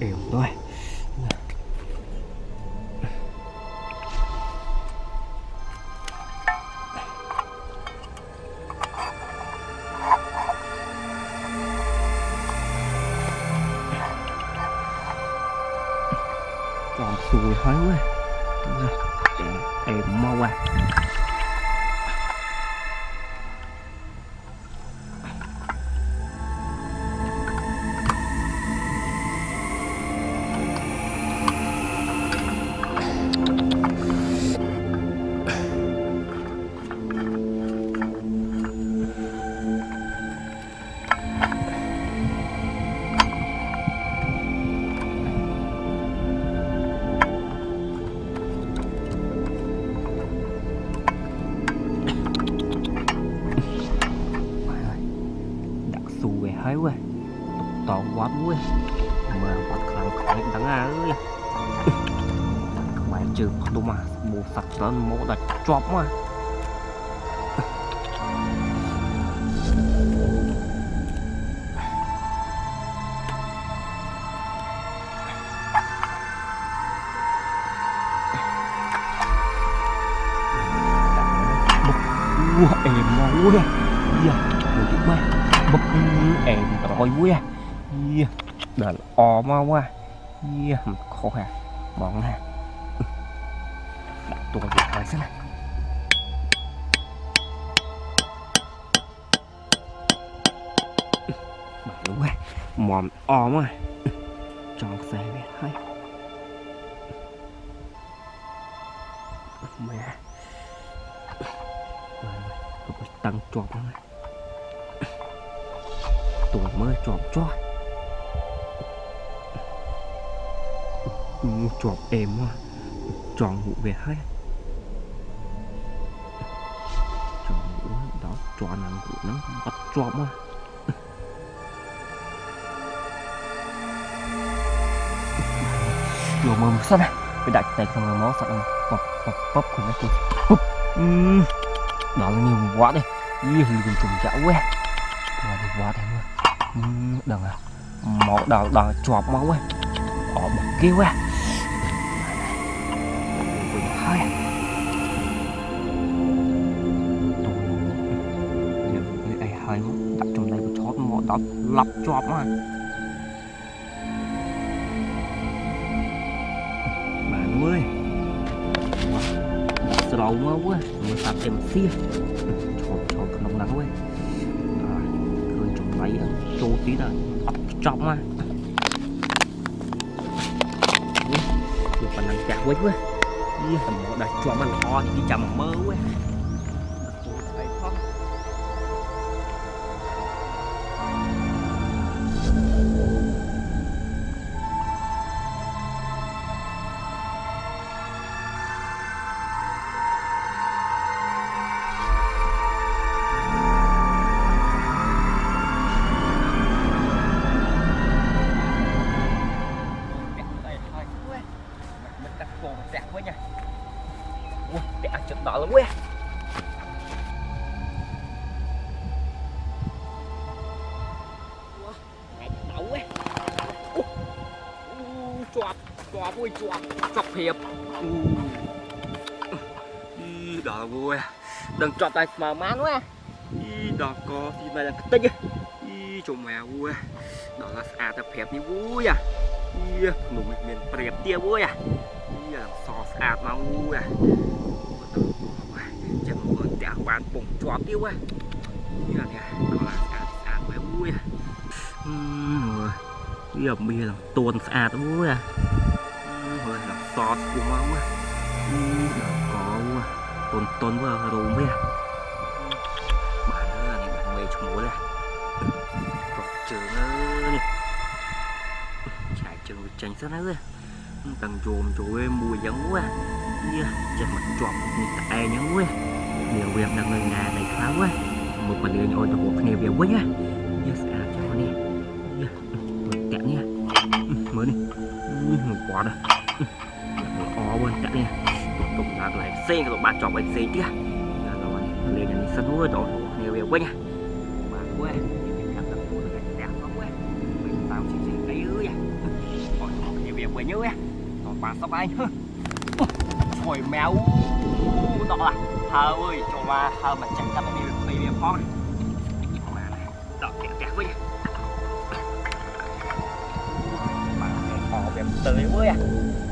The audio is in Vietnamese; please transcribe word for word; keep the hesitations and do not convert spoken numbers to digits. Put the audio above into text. Hiểu rồi. Còn xùi hết quá. Em mau qua. Thấy quá, to quá quá, mà bắt khăn khói đắng á, mày chưa đâu mà bù sạch nó mổ đặt chóp mà. Bực em máu đấy, giờ một chút mai. Bực em rồi quá, yeah. Đợt ò mau quá, yeah. Khó hả, bọn nè, đặt tuần điện thoại xem nè. Bực quá, mòn ò mà, chọn xe về thôi. Mẹ, rồi tăng chọc nữa. Tôi mới chọp cho chọp em tròn ngủ về hết tròn ngủ đó tròn ăn ngủ nó bắt chọp mà rồi mồm sắt này bị đặt tay không máu sắt bập bập bập không đấy bập đó là nhiều quá đây nhiều người trùng chảo quá là được quá đấy mà đừng à một đầu đầu chọp máu quá ở một kia quá thôi tôi ai hơi đặt trong đây của chó một đập lập chọp mà bạn ơi sầu máu quá mới tập em xia chọp chọp không nắng quá ấy chỗ tí là ập trọng á, được phần năng chả quấy quá, đi thầm đặt cho mình ho thì đi chầm mơ quá, đó lắm quá. Mẹ đậu quá. Chọp, chọp ơi chọp, chọp hiệp. Đi đó vui. Đừng chọp tay mà mán quá. Đi đó có thì mày là tích á. Đi chỗ mẹ vui. Đó là à tập hiệp đi vui à. Đi nụ mình đẹp tia vui à. Đi làm sò sạt mà vui à. Bạn bụng chó tiêu quá như là nè nó là sạt sạt bé vui à bây giờ bây giờ làm tuần sạt vui à rồi làm sọt cùng máu à có tuần tuần vừa rồi mới à bạn ơi này bạn về trong mối này còn chờ nữa chạy chờ tránh sát nữa càng chồm chồi mùi giống quá chân mặt chọt như tại nhắn quá điều việc đang ngân nga đầy khá quá một phần điều nhồi tập một phần điều việc quá nhá nhớ sạch cho con đi tẹt nha mới đi quá rồi ó bên tẹt nha tục tục là lại xe rồi bạn chọn bánh xe kia rồi liền nhận sân hối rồi một phần điều việc quá nhá bạn quá em những cái khác là một cái đẹp quá quá mình tao chỉ chỉ cái ư vậy nhớ á, còn bà sắp anh hồi méo đó là thơ ơi cho mà thơ mà chẳng cần phải đi đi phong mà đọc kẹt kẹt với mà phải khó bèm tới với à.